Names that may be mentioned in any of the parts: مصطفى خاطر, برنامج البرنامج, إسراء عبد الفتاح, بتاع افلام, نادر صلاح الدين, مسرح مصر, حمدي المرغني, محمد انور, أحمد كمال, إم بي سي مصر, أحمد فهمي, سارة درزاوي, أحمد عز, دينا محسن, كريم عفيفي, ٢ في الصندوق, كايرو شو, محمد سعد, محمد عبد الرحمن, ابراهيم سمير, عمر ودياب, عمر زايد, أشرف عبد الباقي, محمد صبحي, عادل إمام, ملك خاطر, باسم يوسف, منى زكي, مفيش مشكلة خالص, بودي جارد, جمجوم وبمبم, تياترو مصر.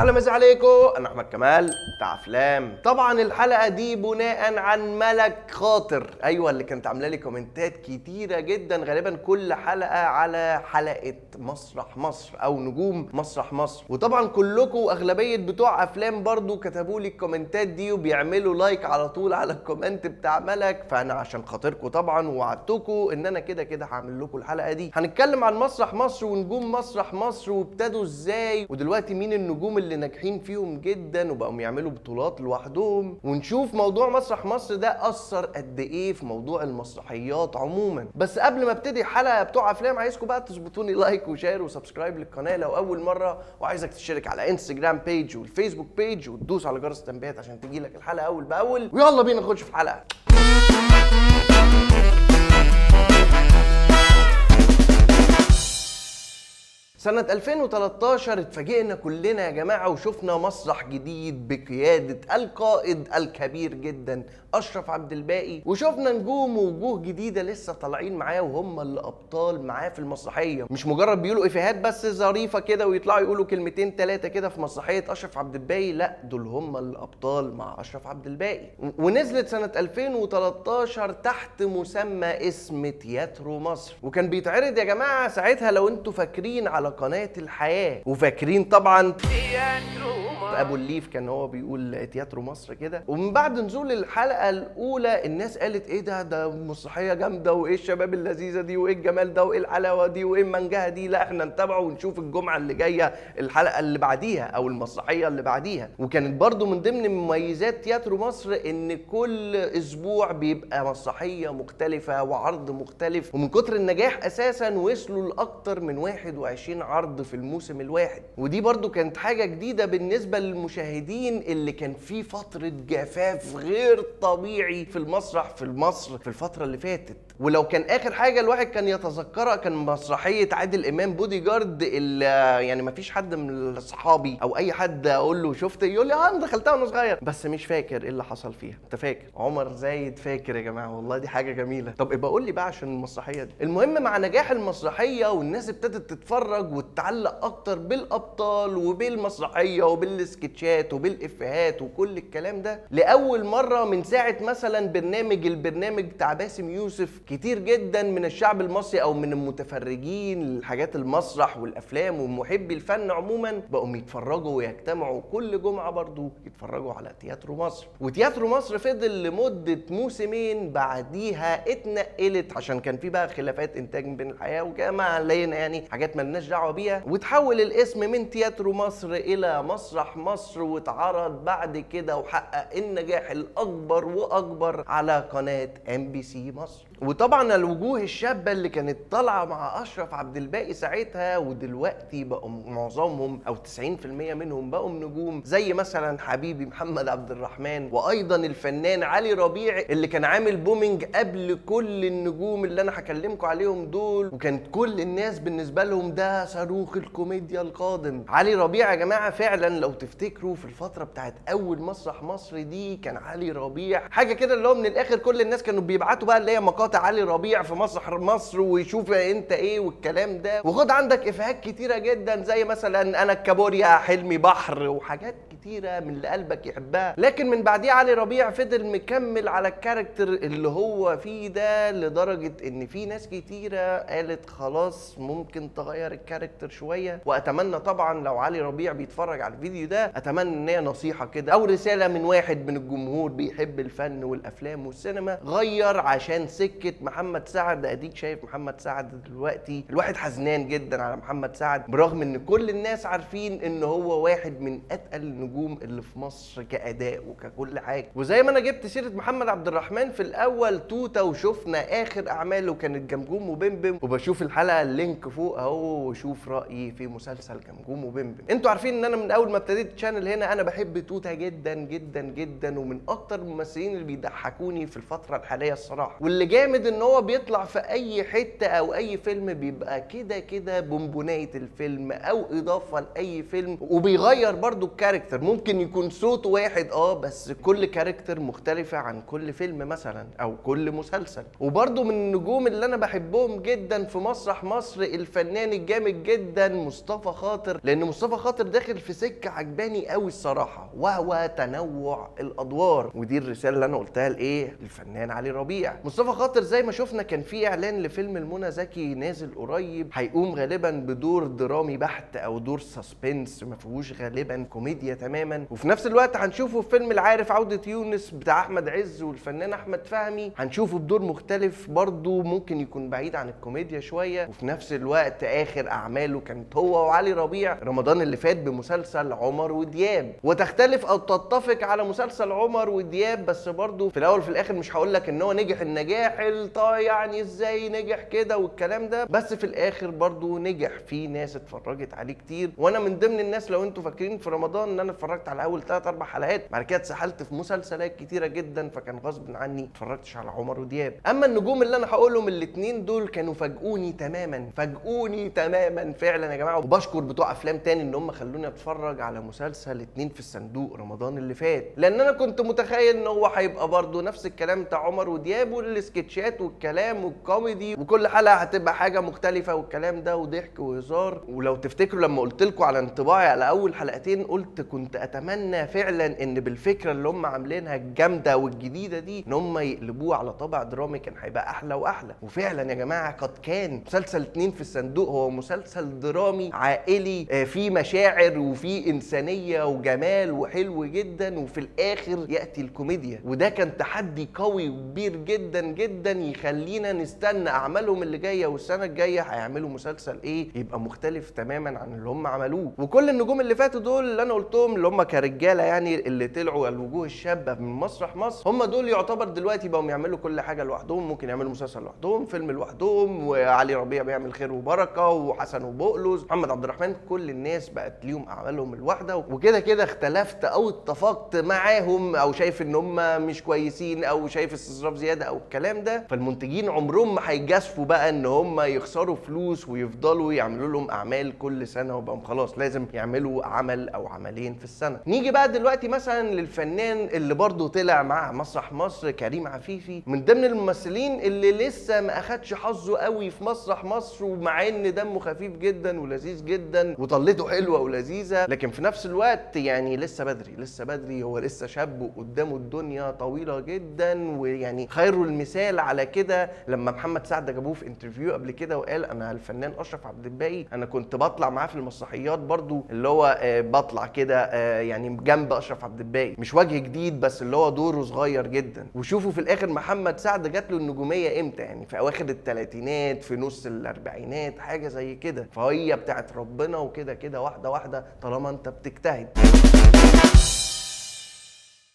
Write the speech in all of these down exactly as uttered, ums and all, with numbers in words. اهلا وسهلا عليكم، انا احمد كمال بتاع افلام. طبعا الحلقه دي بناء عن ملك خاطر، ايوه اللي كانت عامله لي كومنتات كتيره جدا غالبا كل حلقه على حلقه مسرح مصر او نجوم مسرح مصر، وطبعا كلكم واغلبيه بتوع افلام برضو كتبوا لي الكومنتات دي وبيعملوا لايك على طول على الكومنت بتاع ملك، فانا عشان خاطركم طبعا وعدتكم ان انا كده كده هعمل لكم الحلقه دي. هنتكلم عن مسرح مصر ونجوم مسرح مصر وابتدوا ازاي، ودلوقتي مين النجوم اللي ناجحين فيهم جدا وبقوا يعملوا بطولات لوحدهم، ونشوف موضوع مسرح مصر ده اثر قد ايه في موضوع المسرحيات عموما. بس قبل ما ابتدي الحلقه بتوع افلام عايزكم بقى تظبطوني لايك وشير وسبسكرايب للقناه لو اول مره، وعايزك تشترك على انستجرام بيج والفيسبوك بيج وتدوس على جرس التنبيهات عشان تجي لك الحلقه اول باول. ويلا بينا نخش في الحلقه. سنة ألفين وتلتاشر اتفاجئنا كلنا يا جماعة وشفنا مسرح جديد بقيادة القائد الكبير جدا أشرف عبد الباقي، وشفنا نجوم ووجوه جديدة لسه طالعين معاه وهم اللي أبطال معاه في المسرحية، مش مجرد بيقولوا إفيهات بس ظريفة كده ويطلعوا يقولوا كلمتين تلاتة كده في مسرحية أشرف عبد الباقي، لأ دول هم اللي أبطال مع أشرف عبد الباقي. ونزلت سنة ألفين وتلتاشر تحت مسمى اسم تياترو مصر، وكان بيتعرض يا جماعة ساعتها لو أنتوا فاكرين على قناة الحياة، وفاكرين طبعا أبو الليف كان هو بيقول تياترو مصر كده. ومن بعد نزول الحلقة الأولى الناس قالت إيه ده ده مسرحية جامدة، وإيه الشباب اللذيذة دي، وإيه الجمال ده، وإيه الحلاوة دي، وإيه المنجهة دي، لا إحنا نتابعه ونشوف الجمعة اللي جاية الحلقة اللي بعديها أو المسرحية اللي بعديها. وكانت برضو من ضمن مميزات تياترو مصر إن كل أسبوع بيبقى مسرحية مختلفة وعرض مختلف، ومن كتر النجاح أساسا وصلوا لأكتر من واحد وعشرين عرض في الموسم الواحد، ودي برضو كانت حاجة جديدة بالنسبة للمشاهدين اللي كان في فترة جفاف غير طبيعي في المسرح في مصر في الفترة اللي فاتت. ولو كان آخر حاجة الواحد كان يتذكرها كان مسرحية عادل إمام بودي جارد، اللي يعني مفيش حد من أصحابي أو أي حد أقول له شفت يقول لي أه أنا دخلتها وأنا صغير، بس مش فاكر إيه اللي حصل فيها. أنت فاكر؟ عمر زايد فاكر يا جماعة، والله دي حاجة جميلة. طب ابقى قول لي بقى عشان المسرحية دي. المهم مع نجاح المسرحية والناس ابتدت تتفرج وتتعلق أكتر بالأبطال وبالمسرحية وبال سكتشات وبالافيهات وكل الكلام ده، لاول مره من ساعه مثلا برنامج البرنامج بتاع باسم يوسف كتير جدا من الشعب المصري او من المتفرجين لحاجات المسرح والافلام ومحبي الفن عموما بقوا يتفرجوا ويجتمعوا كل جمعه برضو يتفرجوا على تياترو مصر. وتياترو مصر فضل لمده موسمين، بعديها اتنقلت عشان كان في بقى خلافات انتاج بين الحياه وجماعه لينا يعني حاجات مالناش دعوه بيها، وتحول الاسم من تياترو مصر الى مسرح مصر، واتعرض بعد كده وحقق النجاح الاكبر واكبر على قناه ام بي سي مصر. وطبعا الوجوه الشابه اللي كانت طالعه مع اشرف عبد الباقي ساعتها ودلوقتي بقوا معظمهم او تسعين في المية منهم بقوا نجوم، زي مثلا حبيبي محمد عبد الرحمن، وايضا الفنان علي ربيع اللي كان عامل بومينج قبل كل النجوم اللي انا هكلمكم عليهم دول، وكانت كل الناس بالنسبه لهم ده صاروخ الكوميديا القادم. علي ربيع يا جماعه فعلا لو تفتكروا في الفترة بتاعت أول مسرح مصر دي كان علي ربيع حاجة كده اللي هو من الآخر كل الناس كانوا بيبعتوا بقى اللي هي مقاطع علي ربيع في مسرح مصر ويشوف أنت إيه والكلام ده، وخد عندك إفيهات كتيرة جدا زي مثلا أنا الكابوريا حلمي بحر وحاجات كتيرة من اللي قلبك يحبها. لكن من بعديه علي ربيع فضل مكمل على الكاركتر اللي هو فيه ده، لدرجة إن في ناس كتيرة قالت خلاص ممكن تغير الكاركتر شوية. وأتمنى طبعا لو علي ربيع بيتفرج على الفيديو ده اتمنى ان هي نصيحه كده او رساله من واحد من الجمهور بيحب الفن والافلام والسينما، غير عشان سكه محمد سعد. اديك شايف محمد سعد دلوقتي الواحد حزنان جدا على محمد سعد، برغم ان كل الناس عارفين ان هو واحد من اتقل النجوم اللي في مصر كاداء وككل حاجه. وزي ما انا جبت سيره محمد عبد الرحمن في الاول توته وشفنا اخر اعماله كانت جمجوم وبمبم، وبشوف الحلقه اللينك فوق اهو وشوف رايي في مسلسل جمجوم وبمبم. انتوا عارفين ان انا من اول ما ابتديت الشانل هنا انا بحب توته جدا جدا جدا، ومن اكتر الممثلين اللي بيضحكوني في الفتره الحاليه الصراحه، واللي جامد ان هو بيطلع في اي حته او اي فيلم بيبقى كده كده بونبونايه الفيلم او اضافه لاي فيلم، وبيغير برضو الكاركتر ممكن يكون صوت واحد اه بس كل كاركتر مختلفه عن كل فيلم مثلا او كل مسلسل. وبرده من النجوم اللي انا بحبهم جدا في مسرح مصر الفنان الجامد جدا مصطفى خاطر، لان مصطفى خاطر داخل في سكه عجباني قوي الصراحه، وهو تنوع الادوار. ودي الرساله اللي انا قلتها لايه الفنان علي ربيع. مصطفى خاطر زي ما شفنا كان في اعلان لفيلم منى زكي نازل قريب، هيقوم غالبا بدور درامي بحت او دور سسبنس ما فيهوش غالبا كوميديا تماما. وفي نفس الوقت هنشوفه في فيلم العارف عوده يونس بتاع احمد عز والفنان احمد فهمي، هنشوفه بدور مختلف برضه ممكن يكون بعيد عن الكوميديا شويه. وفي نفس الوقت اخر اعماله كانت هو وعلي ربيع رمضان اللي فات بمسلسل عمر ودياب، وتختلف او تتفق على مسلسل عمر ودياب بس برضه في الاول في الاخر مش هقول لك ان هو نجح النجاح الطايع يعني ازاي نجح كده والكلام ده، بس في الاخر برضه نجح، في ناس اتفرجت عليه كتير. وانا من ضمن الناس لو انتوا فاكرين في رمضان ان انا اتفرجت على اول ثلاث اربع حلقات، بعد كده اتسحلت في مسلسلات كتيره جدا فكان غصب عني اتفرجتش على عمر ودياب. اما النجوم اللي انا هقولهم الاثنين دول كانوا فاجئوني تماما، فاجئوني تماما فعلا يا جماعه، وبشكر بتوع افلام تاني ان هم خلوني اتفرج على مسلسل اثنين في الصندوق رمضان اللي فات، لان انا كنت متخيل ان هو هيبقى برضه نفس الكلام بتاع عمر ودياب والسكتشات والكلام والكوميدي وكل حلقه هتبقى حاجه مختلفه والكلام ده وضحك وهزار. ولو تفتكروا لما قلت لكم على انطباعي على اول حلقتين قلت كنت اتمنى فعلا ان بالفكره اللي هم عاملينها الجامده والجديده دي ان هم يقلبوه على طابع درامي، كان هيبقى احلى واحلى. وفعلا يا جماعه قد كان. مسلسل اثنين في الصندوق هو مسلسل درامي عائلي فيه مشاعر وفيه انسانيه وجمال وحلو جدا، وفي الاخر ياتي الكوميديا، وده كان تحدي قوي وكبير جدا جدا يخلينا نستنى اعمالهم اللي جايه والسنه الجايه هيعملوا مسلسل ايه يبقى مختلف تماما عن اللي هم عملوه. وكل النجوم اللي فاتوا دول اللي انا قلتهم اللي هم كرجاله يعني اللي طلعوا الوجوه الشابه من مسرح مصر هم دول يعتبر دلوقتي بقوا يعملوا كل حاجه لوحدهم، ممكن يعملوا مسلسل لوحدهم، فيلم لوحدهم، وعلي ربيع بيعمل خير وبركه، وحسن وبقلوز، محمد عبد الرحمن، كل الناس بقت ليهم اعمالهم الواحده. وكده كده اختلفت او اتفقت معاهم او شايف ان هم مش كويسين او شايف استظراف زياده او الكلام ده، فالمنتجين عمرهم ما هيجازفوا بقى ان هم يخسروا فلوس ويفضلوا يعملوا لهم اعمال كل سنه وبقوا خلاص لازم يعملوا عمل او عملين في السنه. نيجي بقى دلوقتي مثلا للفنان اللي برضه طلع مع مسرح مصر كريم عفيفي، من ضمن الممثلين اللي لسه ما اخدش حظه قوي في مسرح مصر، ومع ان دمه خفيف جدا ولذيذ جدا وطلته حلوه ولذيذه، لكن في نفس الوقت يعني لسه بدري لسه بدري، هو لسه شاب وقدامه الدنيا طويله جدا. ويعني خير المثال على كده لما محمد سعد جابوه في انترفيو قبل كده وقال انا الفنان اشرف عبد الباقي انا كنت بطلع معاه في المسرحيات برضو اللي هو بطلع كده يعني جنب اشرف عبد الباقي، مش وجه جديد بس اللي هو دوره صغير جدا. وشوفوا في الاخر محمد سعد جات له النجوميه امتى، يعني في اواخر الثلاثينات في نص الاربعينات حاجه زي كده، فهي بتاعت ربنا وكده كده واحده واحده طالما انت بتجتهد.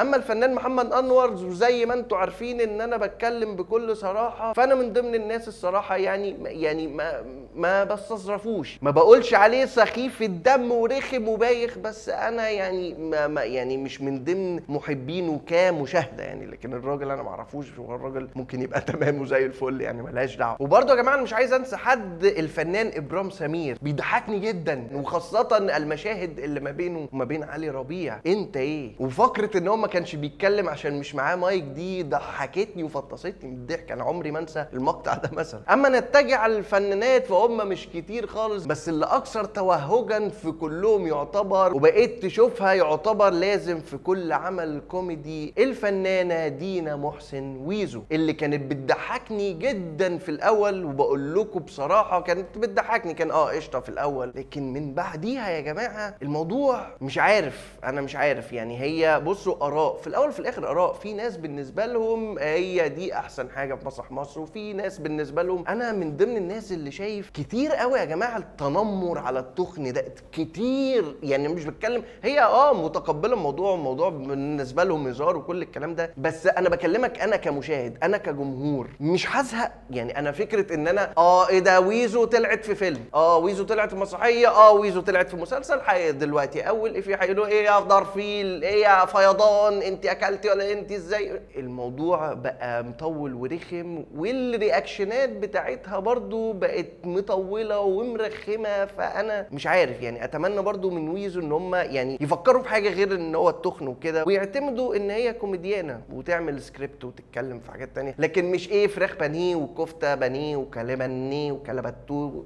اما الفنان محمد انور وزي ما انتم عارفين ان انا بتكلم بكل صراحه، فانا من ضمن الناس الصراحه يعني يعني ما ما بستظرفوش، ما بقولش عليه سخيف الدم ورخم وبايخ، بس انا يعني ما يعني مش من ضمن محبينه كمشاهده يعني، لكن الراجل انا ما اعرفوش، والراجل ممكن يبقى تمام وزي الفل يعني ملهاش دعوه. وبرده يا جماعه مش عايز انسى حد، الفنان ابراهيم سمير بيضحكني جدا، وخاصه المشاهد اللي ما بينه وما بين علي ربيع انت ايه، وفكره ان هم ما كانش بيتكلم عشان مش معاه مايك دي ضحكتني وفطستني من الضحك، انا عمري ما انسى المقطع ده مثلا. اما نتجه على الفنانات فهم مش كتير خالص، بس اللي اكثر توهجا في كلهم يعتبر وبقيت تشوفها يعتبر لازم في كل عمل كوميدي الفنانه دينا محسن ويزو، اللي كانت بتضحكني جدا في الاول، وبقول لكم بصراحه كانت بتضحكني كان اه قشطه في الاول، لكن من بعديها يا جماعه الموضوع مش عارف، انا مش عارف يعني. هي بصوا آراء في الأول في الآخر آراء، في ناس بالنسبة لهم هي دي أحسن حاجة في مسرح مصر، وفي ناس بالنسبة لهم، أنا من ضمن الناس اللي شايف كتير قوي يا جماعة التنمر على التخن ده كتير، يعني مش بتكلم هي أه متقبلة الموضوع، الموضوع بالنسبة لهم هزار وكل الكلام ده، بس أنا بكلمك أنا كمشاهد، أنا كجمهور مش هزهق يعني. أنا فكرة إن أنا أه إيه ده ويزو طلعت في فيلم، أه ويزو طلعت في مسرحية، أه ويزو طلعت في مسلسل، دلوقتي أول إفيه هيقولوا إيه يا ضرفيل، إيه يا فيضان، رمضان انت اكلتي ولا انت ازاي. الموضوع بقى مطول ورخم، والرياكشنات بتاعتها برضو بقت مطوله ومرخمه. فانا مش عارف يعني، اتمنى برضو من ويزو ان هم يعني يفكروا في حاجه غير ان هو التخن وكده، ويعتمدوا ان هي كوميديانه وتعمل سكريبت وتتكلم في حاجات تانية، لكن مش ايه فراخ بانيه وكفته بانيه وكلبانيه وكلباتو.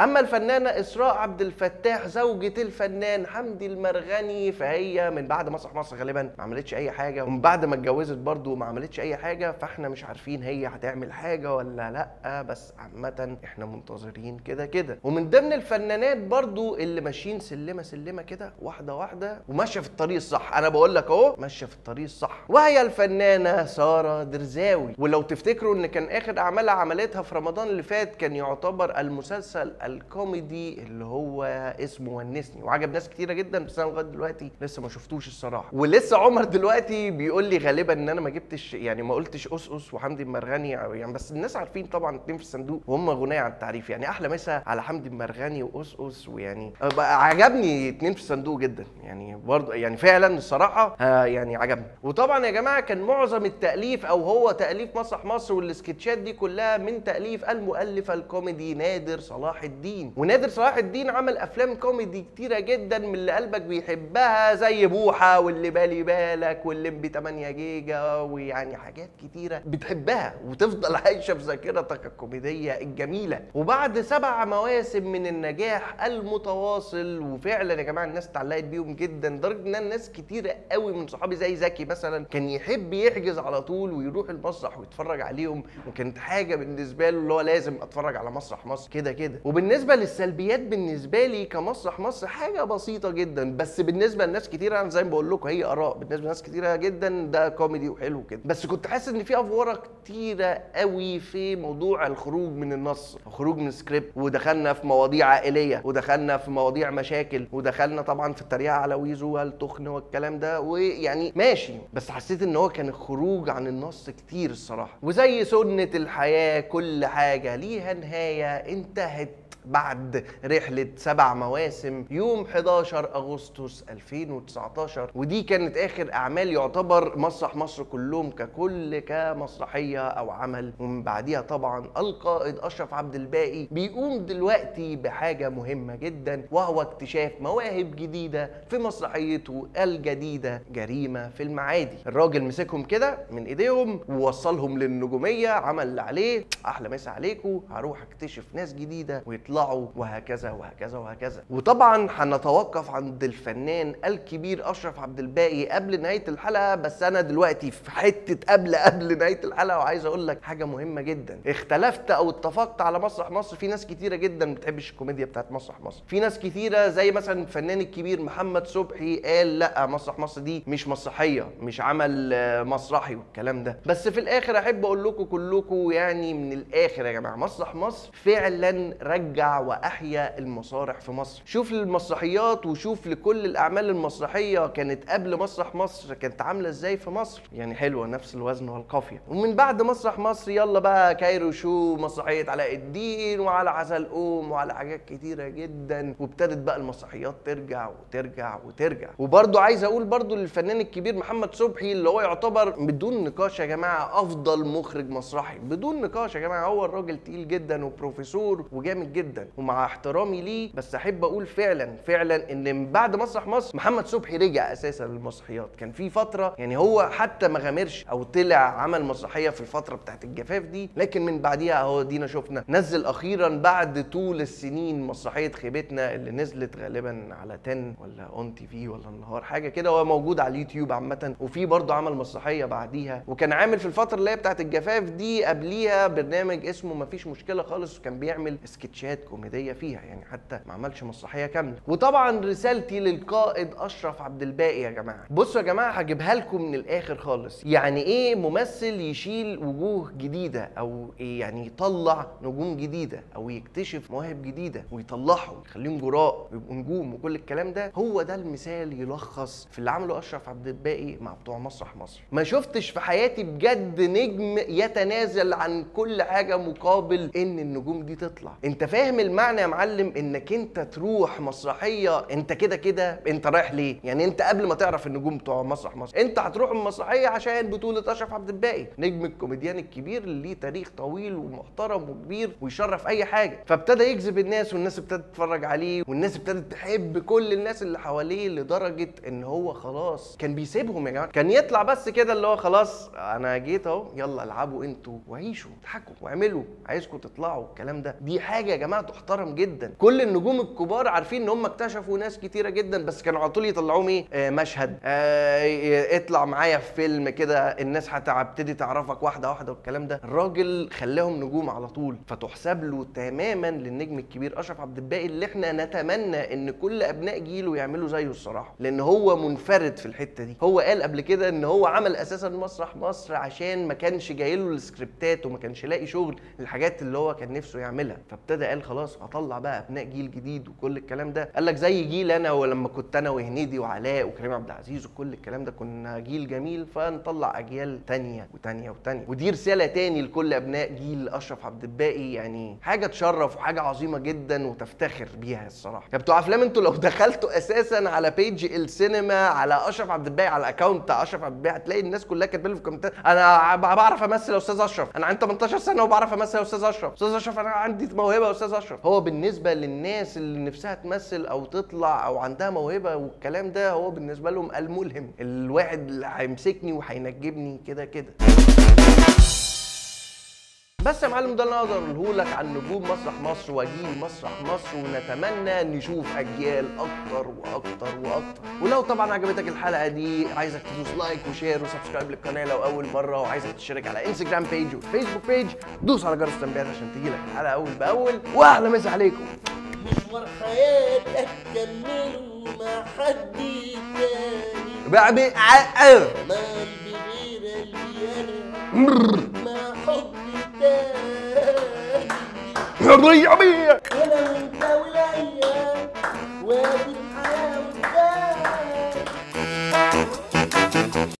اما الفنانه اسراء عبد الفتاح زوجة الفنان حمدي المرغني، فهي من بعد مسرح مصر غالبا ما عملتش اي حاجه، ومن بعد ما اتجوزت برضو ما عملتش اي حاجه، فاحنا مش عارفين هي هتعمل حاجه ولا لا، بس عامه احنا منتظرين كده كده. ومن ضمن الفنانات برضو اللي ماشيين سلمه سلمه كده واحده واحده وماشيه في الطريق الصح، انا بقول لك اهو ماشيه في الطريق الصح، وهي الفنانه ساره درزاوي. ولو تفتكروا ان كان اخر اعمالها عملتها في رمضان اللي فات كان يعتبر المسلسل الكوميدي اللي هو اسمه ونسني، وعجب ناس كتيره جدا، بس انا لغايه دلوقتي لسه ما شفتوش الصراحه. ولسه عمر دلوقتي بيقول لي غالبا ان انا ما جبتش يعني ما قلتش قصقص وحمدي المرغني يعني، بس الناس عارفين طبعا اثنين في الصندوق وهم غناء عن التعريف، يعني احلى مسا على حمدي المرغني وقصقص. ويعني عجبني اثنين في الصندوق جدا يعني، برضه يعني فعلا الصراحه يعني عجبني. وطبعا يا جماعه كان معظم التاليف او هو تاليف مسرح مصر، والسكتشات دي كلها من تاليف المؤلف الكوميدي نادر صلاح الدين. ونادر صلاح الدين عمل افلام كوميدي كتيره جدا من اللي قلبك بيحبها، زي بوحه واللي بالي بالك واللمبي ثمانية جيجا، ويعني حاجات كتيره بتحبها وتفضل عايشه في ذاكرتك الكوميديه الجميله. وبعد سبع مواسم من النجاح المتواصل، وفعلا يا جماعه الناس اتعلقت بيهم جدا، لدرجه ان الناس كتيره قوي من صحابي زي زكي مثلا كان يحب يحجز على طول ويروح المسرح ويتفرج عليهم، وكانت حاجه بالنسبه له اللي هو لازم اتفرج على مسرح مصر كده كده. وبالنسبه للسلبيات بالنسبه لي كمسرح مصر حاجه بسيطه جدا، بس بالنسبه لناس كتيره انا زي ما بقول لكم هي اراء، بالنسبه لناس كتيره جدا ده كوميدي وحلو كده، بس كنت حاسس ان في افوره كتيره قوي في موضوع الخروج من النص، الخروج من السكريبت، ودخلنا في مواضيع عائليه، ودخلنا في مواضيع مشاكل، ودخلنا طبعا في التريقه على ويزو والتخن والكلام ده، ويعني ماشي، بس حسيت ان هو كان الخروج عن النص كتير الصراحه. وزي سنه الحياه كل حاجه ليها نهايه، انتهت بعد رحلة سبع مواسم يوم حداشر أغسطس ألفين وتسعتاشر، ودي كانت آخر أعمال يعتبر مسرح مصر كلهم ككل كمسرحية أو عمل. ومن بعديها طبعا القائد أشرف عبد الباقي بيقوم دلوقتي بحاجة مهمة جدا، وهو اكتشاف مواهب جديدة في مسرحيته الجديدة جريمة في المعادي. الراجل مسكهم كده من إيديهم ووصلهم للنجومية، عمل اللي عليه، أحلى مسا عليكم، هروح اكتشف ناس جديدة ويطلعوا، وهكذا وهكذا وهكذا. وطبعا هنتوقف عند الفنان الكبير اشرف عبد الباقي قبل نهايه الحلقه، بس انا دلوقتي في حته قبل قبل نهايه الحلقه، وعايز اقول لك حاجه مهمه جدا. اختلفت او اتفقت على مسرح مصر، في ناس كتيره جدا ما بتحبش الكوميديا بتاعت مسرح مصر، في ناس كتيره زي مثلا الفنان الكبير محمد صبحي قال لا مسرح مصر دي مش مسرحيه، مش عمل مسرحي والكلام ده. بس في الاخر احب اقول لكم كلكم يعني من الاخر يا جماعه، مسرح مصر فعلا رجع واحيا المسارح في مصر. شوف للمسرحيات وشوف لكل الاعمال المسرحيه كانت قبل مسرح مصر كانت عامله ازاي في مصر، يعني حلوه نفس الوزن والقافيه. ومن بعد مسرح مصر يلا بقى كايرو شو، مسرحيه علاء الدين، وعلى عسل أم، وعلى حاجات كتيره جدا، وابتدت بقى المسرحيات ترجع وترجع وترجع. وبرده عايز اقول برده للفنان الكبير محمد صبحي اللي هو يعتبر بدون نقاش يا جماعه افضل مخرج مسرحي، بدون نقاش يا جماعه، هو الراجل تقيل جدا وبروفيسور وجامد جدا، ومع احترامي ليه بس احب اقول فعلا فعلا ان من بعد مسرح مصر محمد صبحي رجع اساسا للمسرحيات. كان في فتره يعني هو حتى ما غامرش او طلع عمل مسرحيه في الفتره بتاعت الجفاف دي، لكن من بعديها اهو دينا شفنا نزل اخيرا بعد طول السنين مسرحيه خيبتنا اللي نزلت غالبا على تن ولا اون تي في ولا النهار حاجه كده، هو موجود على اليوتيوب عامه. وفي برضه عمل مسرحيه بعديها، وكان عامل في الفتره اللي هي بتاعت الجفاف دي قبليها برنامج اسمه مفيش مشكله خالص، وكان بيعمل سكتشات كوميديه فيها، يعني حتى ما عملش مسرحيه كامله. وطبعا رسالتي للقائد اشرف عبد الباقي يا جماعه، بصوا يا جماعه هجيبها لكم من الاخر خالص، يعني ايه ممثل يشيل وجوه جديده او إيه يعني يطلع نجوم جديده او يكتشف مواهب جديده ويطلعهم يخليهم جراء ويبقوا نجوم وكل الكلام ده. هو ده المثال يلخص في اللي عمله اشرف عبد الباقي مع بتوع مسرح مصر. ما شفتش في حياتي بجد نجم يتنازل عن كل حاجه مقابل ان النجوم دي تطلع، انت فاهم كامل معنى يا معلم انك انت تروح مسرحيه انت كده كده انت رايح ليه؟ يعني انت قبل ما تعرف النجوم بتوع مسرح مصر، انت هتروح المسرحيه عشان بطوله اشرف عبد الباقي، نجم الكوميديان الكبير اللي ليه تاريخ طويل ومحترم وكبير ويشرف اي حاجه، فابتدى يجذب الناس والناس ابتدت تتفرج عليه والناس ابتدت تحب كل الناس اللي حواليه لدرجه ان هو خلاص كان بيسيبهم يا جماعه، كان يطلع بس كده اللي هو خلاص انا جيت اهو يلا العبوا انتوا وعيشوا اضحكوا واعملوا عايزكم تطلعوا الكلام ده، دي حاجه يا جماعه تحترم جدا. كل النجوم الكبار عارفين ان هم اكتشفوا ناس كتيره جدا بس كانوا على طول يطلعوهم ايه؟ آه مشهد، آه اطلع معايا في فيلم كده الناس هتبتدي تعرفك واحده واحده والكلام ده، الراجل خلاهم نجوم على طول، فتحسب له تماما للنجم الكبير اشرف عبد الباقي اللي احنا نتمنى ان كل ابناء جيله يعملوا زيه الصراحه، لان هو منفرد في الحته دي. هو قال قبل كده ان هو عمل اساسا مسرح مصر عشان ما كانش جاي له السكريبتات وما كانش لاقي شغل الحاجات اللي هو كان نفسه يعملها، فابتدى قال خلاص اطلع بقى ابناء جيل جديد وكل الكلام ده، قال لك زي جيل انا ولما كنت انا وهنيدي وعلاء وكريم عبد العزيز وكل الكلام ده كنا جيل جميل، فنطلع اجيال ثانيه وثانيه وثانيه، ودي رساله ثاني لكل ابناء جيل اشرف عبد الباقي، يعني حاجه تشرف وحاجه عظيمه جدا وتفتخر بيها الصراحه. يا بتوع افلام انتوا لو دخلتوا اساسا على بيج السينما على اشرف عبد الباقي على الاكونت بتاع اشرف عبد الباقي هتلاقي الناس كلها كاتبه له في الكومنتات انا بعرف امثل يا استاذ اشرف، انا عندي ثمنتاشر سنه وبعرف امثل يا استاذ اشرف، استاذ اشرف انا عندي موهبه يا استاذ اشرف. هو بالنسبه للناس اللي نفسها تمثل او تطلع او عندها موهبه والكلام ده هو بالنسبه لهم الملهم، الواحد اللي هيمسكني وهينجبني كده كده. بس يا معلم ده اللي انا اقدر اقوله لك عن نجوم مسرح مصر وجيل مسرح مصر، ونتمنى نشوف اجيال اكتر واكتر واكتر. ولو طبعا عجبتك الحلقه دي عايزك تدوس لايك وشير وسبسكرايب للقناه لو اول مره، وعايزك تشترك على انستجرام بيج وفيسبوك بيج، دوس على جرس التنبيهات عشان تجيلك الحلقه اول باول. واهلا مسا عليكم. مشوار حياتك كمله مع حد تاني بعبي عقل كمان بغير اللي انا مع حب يا ربيع.